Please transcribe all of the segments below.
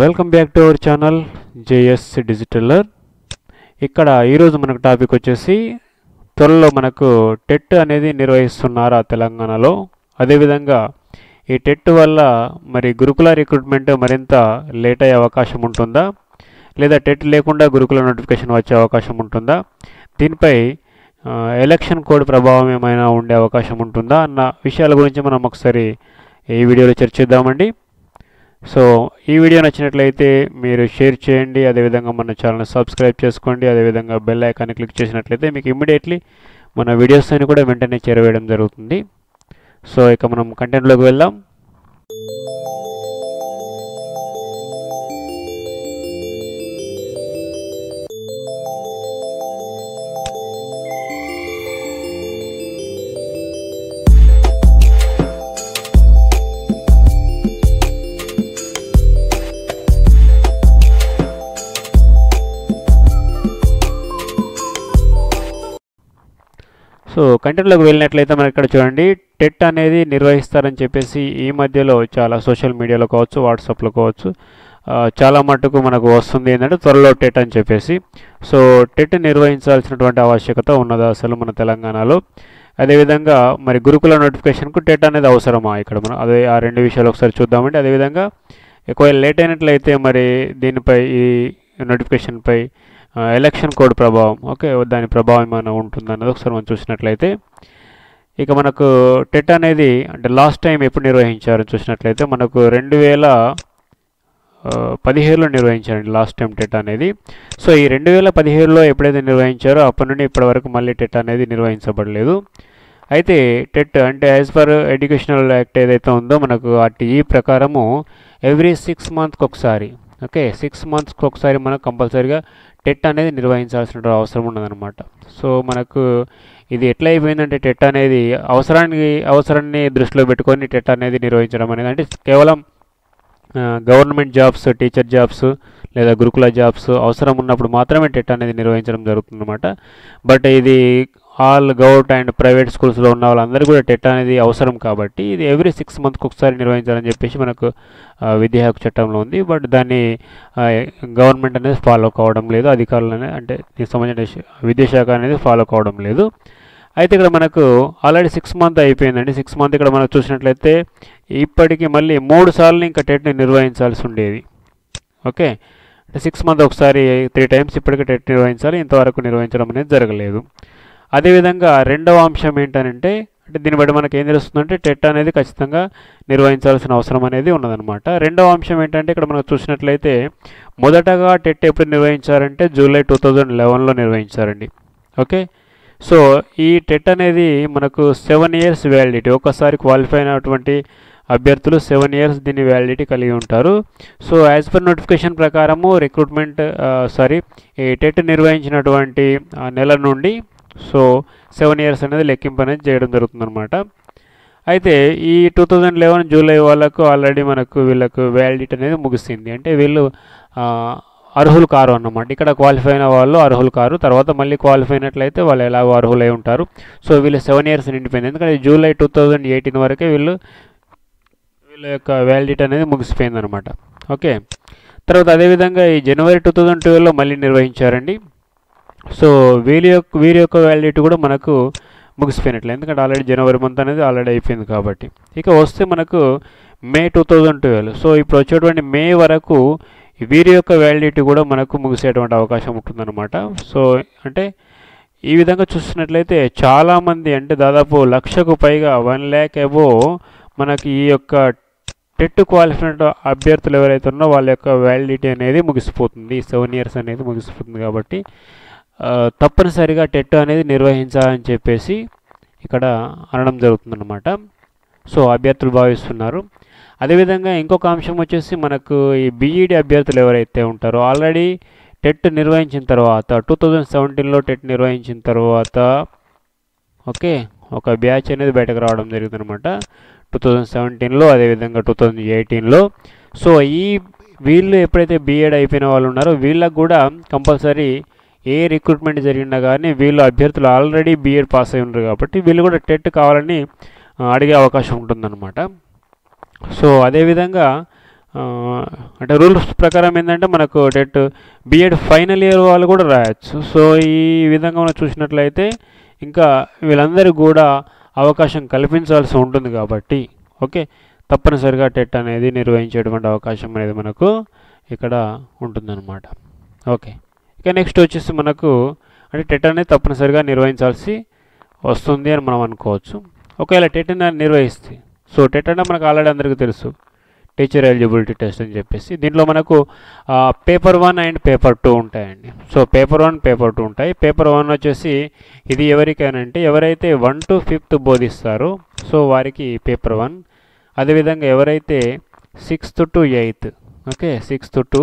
Welcome back to our channel JS digital learn. ఇక్కడ ఈరోజు మనకు టాపిక్ వచ్చేసి త్వరలో మనకు టెట్ అనేది నిర్వహిస్తున్నారా తెలంగాణలో, అదేవిధంగా ఈ టెట్ వల్ల మరి గురుకుల రిక్రూట్మెంట్ మరింత లేట్ అయ్యే అవకాశం ఉంటుందా, లేదా టెట్ లేకుండా గురుకుల నోటిఫికేషన్ వచ్చే అవకాశం ఉంటుందా, దీనిపై ఎలక్షన్ కోడ్ ప్రభావం ఏమైనా ఉండే అవకాశం ఉంటుందా అన్న విషయాల గురించి మనం ఒకసారి ఈ వీడియోలో చర్చిద్దామండి. సో ఈ వీడియో నచ్చినట్లయితే మీరు షేర్ చేయండి, అదేవిధంగా మన ఛానల్ని సబ్స్క్రైబ్ చేసుకోండి, అదేవిధంగా బెల్ ఐకాన్ని క్లిక్ చేసినట్లయితే మీకు ఇమ్మీడియట్లీ మన వీడియోస్ అన్ని కూడా వెంటనే చేరవేయడం జరుగుతుంది. సో ఇక మనం కంటెంట్లోకి వెళ్దాం. సో కంటెంట్లోకి వెళ్ళినట్లయితే మనం ఇక్కడ చూడండి, టెట్ అనేది నిర్వహిస్తారని చెప్పేసి ఈ మధ్యలో చాలా సోషల్ మీడియాలో కావచ్చు, వాట్సాప్లో కావచ్చు, చాలా మట్టుకు మనకు వస్తుంది ఏంటంటే త్వరలో టెట్ అని చెప్పేసి. సో టెట్ నిర్వహించాల్సినటువంటి ఆవశ్యకత ఉన్నదా అసలు మన తెలంగాణలో, అదేవిధంగా మరి గురుకుల నోటిఫికేషన్కు టెట్ అనేది అవసరమా ఇక్కడ మనం అదే ఆ రెండు విషయాలు ఒకసారి చూద్దామండి. అదేవిధంగా ఒకవేళ లేట్ అయినట్లయితే మరి దీనిపై ఈ నోటిఫికేషన్పై ఎలక్షన్ కోడ్ ప్రభావం దాని ప్రభావం ఏమైనా ఉంటుందన్నది ఒకసారి మనం చూసినట్లయితే, ఇక మనకు టెట్ అనేది అంటే లాస్ట్ టైం ఎప్పుడు నిర్వహించారని చూసినట్లయితే మనకు 2017లో నిర్వహించారండి లాస్ట్ టైం టెట్ అనేది. సో ఈ 2017లో ఎప్పుడైతే నిర్వహించారో అప్పటి నుండి ఇప్పటి వరకు మళ్ళీ టెట్ అనేది నిర్వహించబడలేదు. అయితే టెట్ అంటే యాజ్ పర్ ఎడ్యుకేషనల్ యాక్ట్ ఏదైతే ఉందో మనకు ఆ TE ప్రకారము ఎవ్రీ 6 months ఒకసారి 6 months ఒకసారి మనకు కంపల్సరీగా టెట్ అనేది నిర్వహించాల్సిన అవసరం ఉన్నదన్నమాట. సో మనకు ఇది ఎట్లా అయిపోయిందంటే టెట్ అనేది అవసరాన్ని దృష్టిలో పెట్టుకొని టెట్ అనేది నిర్వహించడం అనేది, అంటే కేవలం గవర్నమెంట్ జాబ్స్, టీచర్ జాబ్స్ లేదా గురుకుల జాబ్స్ అవసరం ఉన్నప్పుడు మాత్రమే టెట్ అనేది నిర్వహించడం జరుగుతుందన్నమాట. బట్ ఇది ఆల్ గవర్నమెంట్ అండ్ ప్రైవేట్ స్కూల్స్లో ఉన్న వాళ్ళందరూ కూడా టెట్ అనేది అవసరం కాబట్టి ఇది ఎవ్రీ 6 months ఒకసారి నిర్వహించాలని చెప్పేసి మనకు విద్యా హక్కు చట్టంలో ఉంది. బట్ దాన్ని గవర్నమెంట్ అనేది ఫాలో కావడం లేదు, అధికారులు అంటే దీనికి సంబంధించిన విద్యాశాఖ అనేది ఫాలో కావడం లేదు. అయితే ఇక్కడ మనకు ఆల్రెడీ 6 months అయిపోయిందండి. 6 months ఇక్కడ మనం చూసినట్లయితే ఇప్పటికీ మళ్ళీ 3 సార్లు ఇంకా టెట్ని నిర్వహించాల్సి ఉండేది. 6 months ఒకసారి 3 times ఇప్పటికీ టెట్ నిర్వహించాలి, ఇంతవరకు నిర్వహించడం అనేది జరగలేదు. అదేవిధంగా రెండవ అంశం ఏంటంటే దీన్ని బట్టి మనకు ఏం తెలుస్తుందంటే టెట్ అనేది ఖచ్చితంగా నిర్వహించాల్సిన అవసరం అనేది ఉన్నదన్నమాట. రెండవ అంశం ఏంటంటే ఇక్కడ మనం చూసినట్లయితే మొదటగా టెట్ ఎప్పుడు నిర్వహించారంటే జూలై 2011లో నిర్వహించారండి. సో ఈ టెట్ అనేది మనకు 7 years వ్యాలిడిటీ, ఒకసారి క్వాలిఫై అయినటువంటి అభ్యర్థులు 7 years దీని వ్యాలిడిటీ కలిగి ఉంటారు. సో యాజ్ పర్ నోటిఫికేషన్ ప్రకారము ఈ టెట్ నిర్వహించినటువంటి నెల నుండి 7 years అనేది లెక్కింపు అనేది చేయడం జరుగుతుందన్నమాట. అయితే ఈ 2011 జూలై వాళ్ళకు ఆల్రెడీ మనకు వీళ్ళకు వ్యాలిడిటీ అనేది ముగిసింది, అంటే వీళ్ళు అర్హులు కారు అన్నమాట. ఇక్కడ క్వాలిఫై అయిన వాళ్ళు అర్హులు కారు, తర్వాత మళ్ళీ క్వాలిఫై అయినట్లయితే వాళ్ళు ఎలాగో అర్హులై ఉంటారు. సో వీళ్ళు 7 years నిండిపోయింది, ఎందుకంటే జూలై 2018 వరకే వీళ్ళ యొక్క వ్యాలిడిటీ అనేది ముగిసిపోయింది అనమాట. తర్వాత అదేవిధంగా ఈ జనవరి 2012లో మళ్ళీ నిర్వహించారండి. సో వీరి యొక్క వ్యాలిడిటీ కూడా మనకు ముగిసిపోయినట్లే, ఎందుకంటే ఆల్రెడీ జనవరి మంత్ అనేది ఆల్రెడీ అయిపోయింది కాబట్టి. ఇక వస్తే మనకు మే 2012, సో ఇప్పుడు వచ్చేటువంటి మే వరకు వీరి యొక్క వ్యాలిడిటీ కూడా మనకు ముగిసేటువంటి అవకాశం ఉంటుందన్నమాట. సో అంటే ఈ విధంగా చూసినట్లయితే చాలామంది అంటే దాదాపు 1 lakh పైగా 1 lakh అబోవ్ మనకి ఈ యొక్క టెట్ క్వాలిఫైడ్ అభ్యర్థులు ఎవరైతే ఉన్నో వాళ్ళ యొక్క వ్యాలిడిటీ అనేది ముగిసిపోతుంది, 7 years అనేది ముగిసిపోతుంది. కాబట్టి తప్పనిసరిగా టెట్ అనేది నిర్వహించాలని చెప్పేసి ఇక్కడ అనడం జరుగుతుందన్నమాట. సో అభ్యర్థులు భావిస్తున్నారు. అదేవిధంగా ఇంకొక అంశం వచ్చేసి మనకు ఈ బీఈడి అభ్యర్థులు ఎవరైతే ఉంటారో ఆల్రెడీ టెట్ నిర్వహించిన తర్వాత 2017లో టెట్ నిర్వహించిన తర్వాత ఒక బ్యాచ్ అనేది బయటకు రావడం జరుగుతుందన్నమాట 2017లో, అదేవిధంగా 2018లో. సో వీళ్ళు ఎప్పుడైతే బీఎడ్ అయిపోయిన వాళ్ళు ఉన్నారో వీళ్ళకు కూడా కంపల్సరీ ఏ రిక్రూట్మెంట్ జరిగినా కానీ వీళ్ళు అభ్యర్థులు ఆల్రెడీ బీఎడ్ పాస్ అయి ఉన్నారు కాబట్టి వీళ్ళు కూడా టెట్ కావాలని అడిగే అవకాశం ఉంటుందన్నమాట. సో అదేవిధంగా అంటే రూల్స్ ప్రకారం ఏందంటే మనకు డెట్ బిఎడ్ ఫైనల్ ఇయర్ వాళ్ళు కూడా రాయొచ్చు. సో ఈ విధంగా మనం చూసినట్లయితే ఇంకా వీళ్ళందరికీ కూడా అవకాశం కల్పించాల్సి ఉంటుంది కాబట్టి ఓకే తప్పనిసరిగా టెట్ అనేది నిర్వహించేటువంటి అవకాశం అనేది మనకు ఇక్కడ ఉంటుందన్నమాట. ఓకే ఇక నెక్స్ట్ వచ్చేసి మనకు అంటే టెట్ అనేది తప్పనిసరిగా నిర్వహించాల్సి వస్తుంది అని మనం అనుకోవచ్చు. ఒకవేళ టెట్ నిర్వహిస్తే సో టెట్ అంటే మనకు ఆల్రెడీ అందరికీ తెలుసు టీచర్ ఎలిజిబిలిటీ టెస్ట్ అని చెప్పేసి దీంట్లో మనకు పేపర్ 1 అండ్ పేపర్ 2 ఉంటాయండి. సో పేపర్ 1 పేపర్ 2 ఉంటాయి. పేపర్ 1 వచ్చేసి ఇది ఎవరికైనంటే ఎవరైతే 1 to 5th బోధిస్తారో సో వారికి పేపర్ 1. అదేవిధంగా ఎవరైతే 6th to 8th okay 6th to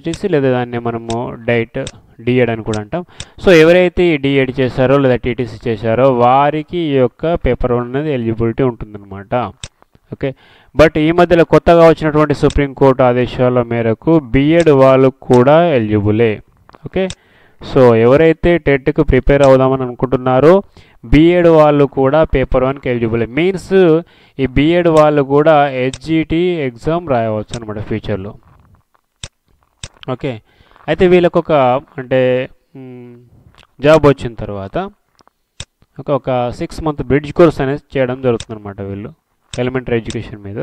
TTC లేదా దాన్ని మనము డిఎడ్ అని కూడా అంటాం. సో ఎవరైతే డిఎడ్ చేశారో లేదా టీటీసీ చేశారో వారికి ఈ యొక్క పేపర్ 1 అనేది ఎలిజిబిలిటీ ఉంటుందన్నమాట. ఓకే బట్ ఈ మధ్యలో కొత్తగా వచ్చినటువంటి సుప్రీంకోర్టు ఆదేశాల మేరకు బిఎడ్ వాళ్ళు కూడా ఎలిజిబులే. ఓకే సో ఎవరైతే టెట్కు ప్రిపేర్ అవుదామని అనుకుంటున్నారో బిఎడ్ వాళ్ళు కూడా పేపర్ 1కి ఎలిజిబుల్ మీన్స్ ఈ బిఎడ్ వాళ్ళు కూడా హెచ్జిటి ఎగ్జామ్ రాయవచ్చు అనమాట ఫ్యూచర్లో. ఓకే అయితే వీళ్ళకు ఒక అంటే జాబ్ వచ్చిన తర్వాత ఒక 6 month బ్రిడ్జ్ కోర్స్ అనేది చేయడం జరుగుతుంది అనమాట వీళ్ళు ఎలిమెంటరీ ఎడ్యుకేషన్ మీద.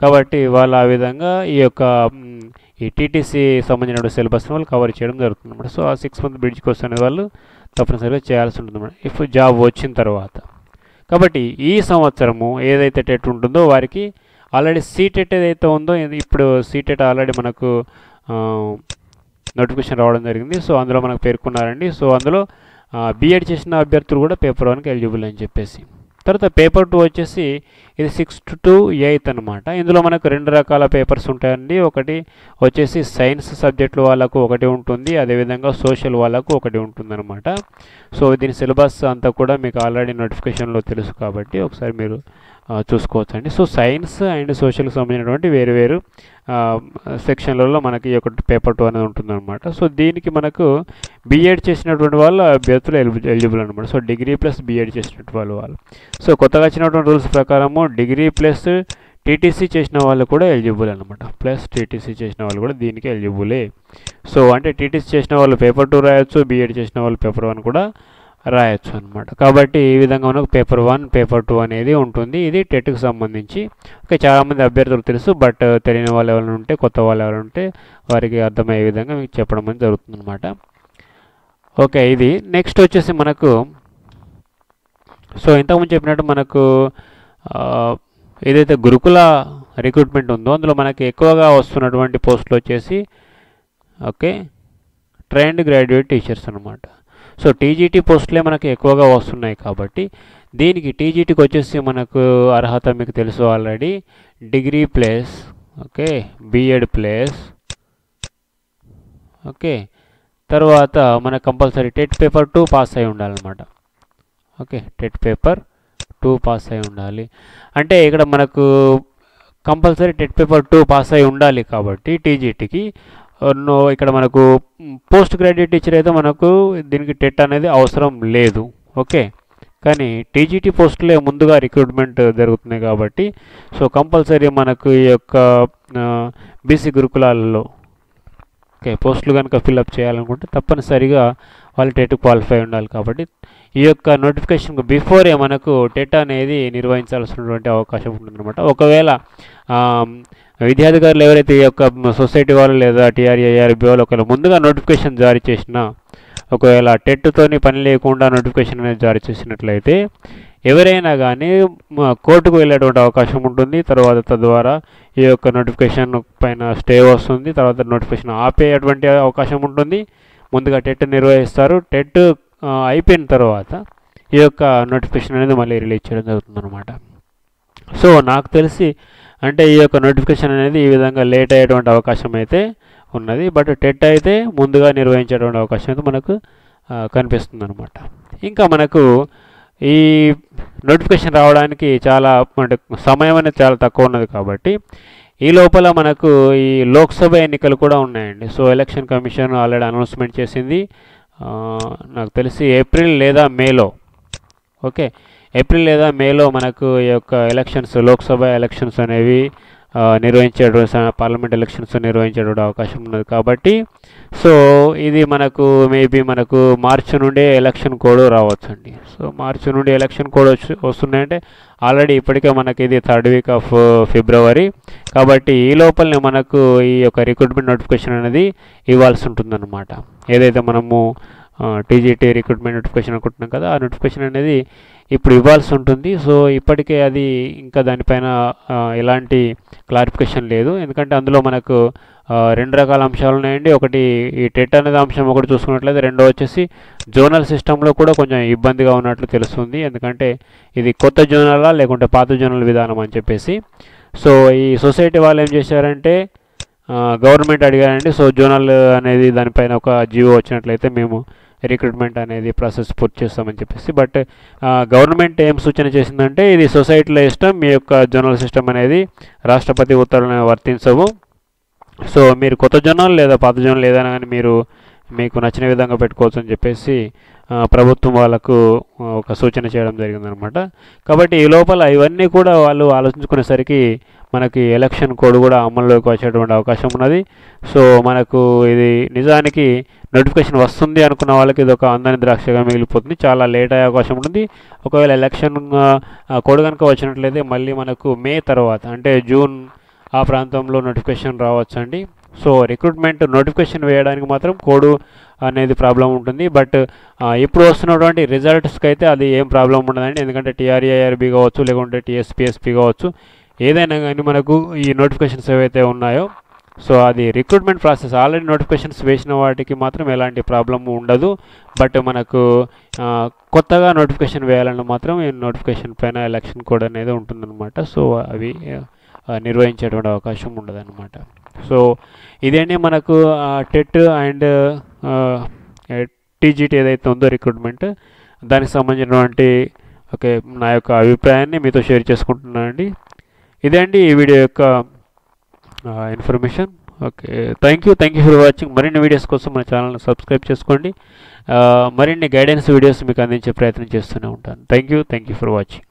కాబట్టి వాళ్ళు ఆ విధంగా ఈ యొక్క ఈ టీటీసీ సంబంధించిన సిలబస్ని వాళ్ళు కవర్ చేయడం జరుగుతుంది అనమాట. సో ఆ 6 month బ్రిడ్జ్ కోర్స్ అనేది వాళ్ళు తప్పనిసరిగా చేయాల్సి ఉంటుంది అనమాట ఇఫ్ జాబ్ వచ్చిన తర్వాత. కాబట్టి ఈ సంవత్సరము ఏదైతే టెట్ ఉంటుందో వారికి ఆల్రెడీ సీటెట్ ఏదైతే ఉందో ఇప్పుడు సీటెట్ ఆల్రెడీ మనకు నోటిఫికేషన్ రావడం జరిగింది. సో అందులో మనకు పేర్కొన్నారండి. సో అందులో బీఎడ్ చేసిన అభ్యర్థులు కూడా పేపర్ 1కి ఎలిజిబుల్ అని చెప్పేసి. తర్వాత పేపర్ 2 వచ్చేసి ఇది 6th to 8th అనమాట. ఇందులో మనకు 2 రకాల పేపర్స్ ఉంటాయండి. ఒకటి వచ్చేసి సైన్స్ సబ్జెక్టుల వాళ్ళకు ఒకటి ఉంటుంది, అదేవిధంగా సోషల్ వాళ్ళకు ఒకటి ఉంటుందన్నమాట. సో దీని సిలబస్ అంతా కూడా మీకు ఆల్రెడీ నోటిఫికేషన్లో తెలుసు కాబట్టి ఒకసారి మీరు చూసుకోవచ్చండి. సో సైన్స్ అండ్ సోషల్కి సంబంధించినటువంటి వేరు సెక్షన్లలో మనకి ఈ యొక్క పేపర్ 2 అనేది ఉంటుందన్నమాట. సో దీనికి మనకు బీఎడ్ చేసినటువంటి వాళ్ళు అభ్యర్థులు ఎలిజిబుల్ అనమాట. సో డిగ్రీ ప్లస్ బీఎడ్ చేసినటువంటి వాళ్ళు సో కొత్తగా వచ్చినటువంటి రూల్స్ ప్రకారము డిగ్రీ ప్లస్ టీటీసీ చేసిన వాళ్ళు కూడా ఎలిజిబుల్ అనమాట. ప్లస్ టీటీసీ చేసిన వాళ్ళు కూడా దీనికి ఎలిజిబులే. సో అంటే టీటీసీ చేసిన వాళ్ళు పేపర్ 2 రాయొచ్చు, బీఎడ్ చేసిన వాళ్ళు పేపర్ 1 కూడా రాయొచ్చు అనమాట. కాబట్టి ఈ విధంగా మనకు పేపర్ 1 పేపర్ 2 అనేది ఉంటుంది. ఇది టెట్కి సంబంధించి ఓకే చాలామంది అభ్యర్థులు తెలుసు బట్ తెలియని వాళ్ళు ఎవరైనా ఉంటే కొత్త వాళ్ళు ఎవరైనా ఉంటే వారికి అర్థమయ్యే విధంగా మీకు చెప్పడం అనేది జరుగుతుంది అనమాట. ఓకే ఇది నెక్స్ట్ వచ్చేసి మనకు సో ఇంతకుముందు చెప్పినట్టు మనకు ఏదైతే గురుకుల రిక్రూట్మెంట్ ఉందో అందులో మనకి ఎక్కువగా వస్తున్నటువంటి పోస్టులు వచ్చేసి ఓకే ట్రైన్డ్ గ్రాడ్యుయేట్ టీచర్స్ అనమాట. సో టీజీటీ పోస్టులే మనకి ఎక్కువగా వస్తున్నాయి కాబట్టి దీనికి టీజీటీకి వచ్చేసి మనకు అర్హత మీకు తెలుసు already degree plus okay BEd plus okay తర్వాత మన కంపల్సరీ టెట్ పేపర్ 2 పాస్ అయి ఉండాలన్నమాట. ఓకే టెట్ పేపర్ 2 పాస్ అయి ఉండాలి అంటే ఇక్కడ మనకు కంపల్సరీ టెట్ పేపర్ 2 పాస్ అయి ఉండాలి కాబట్టి టీజీటీకి ఇక్కడ మనకు పోస్ట్ గ్రాడ్యుయేట్ టీచర్ అయితే మనకు దీనికి టెట్ అనేది అవసరం లేదు. ఓకే కానీ టీజీటీ పోస్టులే ముందుగా రిక్రూట్మెంట్ జరుగుతుంది కాబట్టి సో కంపల్సరీ మనకు ఈ యొక్క బీసీ గురుకులాలలో ఓకే పోస్టులు కనుక ఫిల్అప్ చేయాలనుకుంటే తప్పనిసరిగా వాళ్ళు టెట్ క్వాలిఫై ఉండాలి కాబట్టి ఈ యొక్క నోటిఫికేషన్కు బిఫోరే మనకు టెట్ అనేది నిర్వహించాల్సినటువంటి అవకాశం ఉంటుందన్నమాట. ఒకవేళ విద్యాధికారులు ఎవరైతే ఈ యొక్క సొసైటీ వాళ్ళు లేదా TRAIRB వాళ్ళు ఒకవేళ ముందుగా నోటిఫికేషన్ జారీ చేసినా ఒకవేళ టెట్తోని పని లేకుండా నోటిఫికేషన్ అనేది జారీ చేసినట్లయితే ఎవరైనా కానీ కోర్టుకు వెళ్ళేటువంటి అవకాశం ఉంటుంది. తర్వాత తద్వారా ఈ యొక్క నోటిఫికేషన్ పైన స్టే వస్తుంది, తర్వాత నోటిఫికేషన్ ఆపేటువంటి అవకాశం ఉంటుంది. ముందుగా టెట్ నిర్వహిస్తారు, టెట్ అయిపోయిన తర్వాత ఈ యొక్క నోటిఫికేషన్ అనేది మళ్ళీ రిలీజ్ చేయడం జరుగుతుందన్నమాట. సో నాకు తెలిసి అంటే ఈ యొక్క నోటిఫికేషన్ అనేది ఈ విధంగా లేట్ అయ్యేటువంటి అవకాశం అయితే ఉన్నది. బట్ టెట్ అయితే ముందుగా నిర్వహించేటువంటి అవకాశం అయితే మనకు కనిపిస్తుంది అన్నమాట. ఇంకా మనకు ఈ నోటిఫికేషన్ రావడానికి చాలా సమయం అనేది చాలా తక్కువ ఉన్నది కాబట్టి ఈ లోపల మనకు ఈ లోక్సభ ఎన్నికలు కూడా ఉన్నాయండి. So election commission already announcement చేసింది, నాకు తెలిసి ఏప్రిల్ లేదా మేలో, ఓకే ఏప్రిల్ లేదా మేలో మనకు ఈ యొక్క ఎలక్షన్స్ లోక్సభ ఎలక్షన్స్ అనేవి నిర్వహించేటువంటి పార్లమెంట్ ఎలక్షన్స్ నిర్వహించేటువంటి అవకాశం ఉన్నది కాబట్టి సో ఇది మనకు మేబీ మనకు మార్చి నుండే ఎలక్షన్ కోడ్ రావచ్చు అండి. సో మార్చి నుండి ఎలక్షన్ కోడ్ వస్తున్నాయంటే ఆల్రెడీ ఇప్పటికే మనకి ఇది 3rd week of February కాబట్టి ఈ లోపలనే మనకు ఈ యొక్క రిక్రూట్మెంట్ నోటిఫికేషన్ అనేది ఇవ్వాల్సి ఉంటుందన్నమాట. ఏదైతే మనము టీజీటీ రిక్రూట్మెంట్ నోటిఫికేషన్ అనుకుంటున్నాం కదా, ఆ నోటిఫికేషన్ అనేది ఇప్పుడు ఇవ్వాల్సి ఉంటుంది. సో ఇప్పటికే అది ఇంకా దానిపైన ఎలాంటి క్లారిఫికేషన్ లేదు, ఎందుకంటే అందులో మనకు రెండు రకాల అంశాలు ఉన్నాయండి. ఒకటి ఈ టెట్ అనేది అంశం ఒకటి చూసుకున్నట్లయితే, రెండో వచ్చేసి జోనల్ సిస్టంలో కూడా కొంచెం ఇబ్బందిగా ఉన్నట్లు తెలుస్తుంది, ఎందుకంటే ఇది కొత్త జోనలా లేకుంటే పాత జోనల్ విధానం అని చెప్పేసి. సో ఈ సొసైటీ వాళ్ళు ఏం చేశారంటే గవర్నమెంట్ అడిగారండి, సో జోనల్ అనేది దానిపైన ఒక జియో వచ్చినట్లయితే మేము రిక్రూట్మెంట్ అనేది ప్రాసెస్ పూర్తి చేస్తామని చెప్పేసి, బట్ గవర్నమెంట్ ఏం సూచన చేసిందంటే ఇది సొసైటీలో ఇష్టం, మీ యొక్క జోనల్ సిస్టమ్ అనేది రాష్ట్రపతి ఉత్తర్వులను వర్తించవు. సో మీరు కొత్త జోనల్ లేదా పాత జోనల్ ఏదైనా కానీ మీరు మీకు నచ్చిన విధంగా పెట్టుకోవచ్చు అని చెప్పేసి ప్రభుత్వం వాళ్ళకు ఒక సూచన చేయడం జరిగిందనమాట. కాబట్టి ఈ లోపల ఇవన్నీ కూడా వాళ్ళు ఆలోచించుకునేసరికి మనకి ఎలక్షన్ కోడ్ కూడా అమల్లోకి వచ్చేటువంటి అవకాశం ఉన్నది. సో మనకు ఇది నిజానికి నోటిఫికేషన్ వస్తుంది అనుకున్న వాళ్ళకి ఇది ఒక అందని ద్రాక్షగా మిగిలిపోతుంది, చాలా లేట్ అయ్యే అవకాశం ఉంటుంది. ఒకవేళ ఎలక్షన్ కోడ్ కనుక వచ్చినట్లయితే మళ్ళీ మనకు మే తర్వాత అంటే జూన్ ఆ ప్రాంతంలో నోటిఫికేషన్ రావచ్చండి. సో రిక్రూట్మెంట్ నోటిఫికేషన్ వేయడానికి మాత్రం కోడ్ అనేది ప్రాబ్లం ఉంటుంది, బట్ ఇప్పుడు వస్తున్నటువంటి రిజల్ట్స్కి అయితే అది ఏం ప్రాబ్లం ఉండదండి, ఎందుకంటే TRAIRB కావచ్చు లేకుంటే TSPSP కావచ్చు ఏదైనా కానీ మనకు ఈ నోటిఫికేషన్స్ ఏవైతే ఉన్నాయో సో అది రిక్రూట్మెంట్ ప్రాసెస్ ఆల్రెడీ నోటిఫికేషన్స్ వేసిన వాటికి మాత్రం ఎలాంటి ప్రాబ్లము ఉండదు, బట్ మనకు కొత్తగా నోటిఫికేషన్ వేయాలని మాత్రం ఈ నోటిఫికేషన్ పైన ఎలక్షన్ కోడ్ అనేది ఉంటుందన్నమాట. సో అవి నిర్వహించేటువంటి అవకాశం ఉండదన్నమాట. సో ఇదేంటి మనకు టెట్ అండ్ టీజీటీ ఏదైతే ఉందో రిక్రూట్మెంట్ దానికి సంబంధించినటువంటి ఓకే నా యొక్క అభిప్రాయాన్ని మీతో షేర్ చేసుకుంటున్నాను అండి. ఇదే అండి ఈ వీడియో యొక్క information. Okay thank you for watching. మరిన్ని వీడియోస్ కోసం మన ఛానల్ని సబ్స్క్రైబ్ చేసుకోండి, మరిన్ని గైడెన్స్ వీడియోస్ మీకు అందించే ప్రయత్నం చేస్తూనే ఉంటాను. Thank you for watching.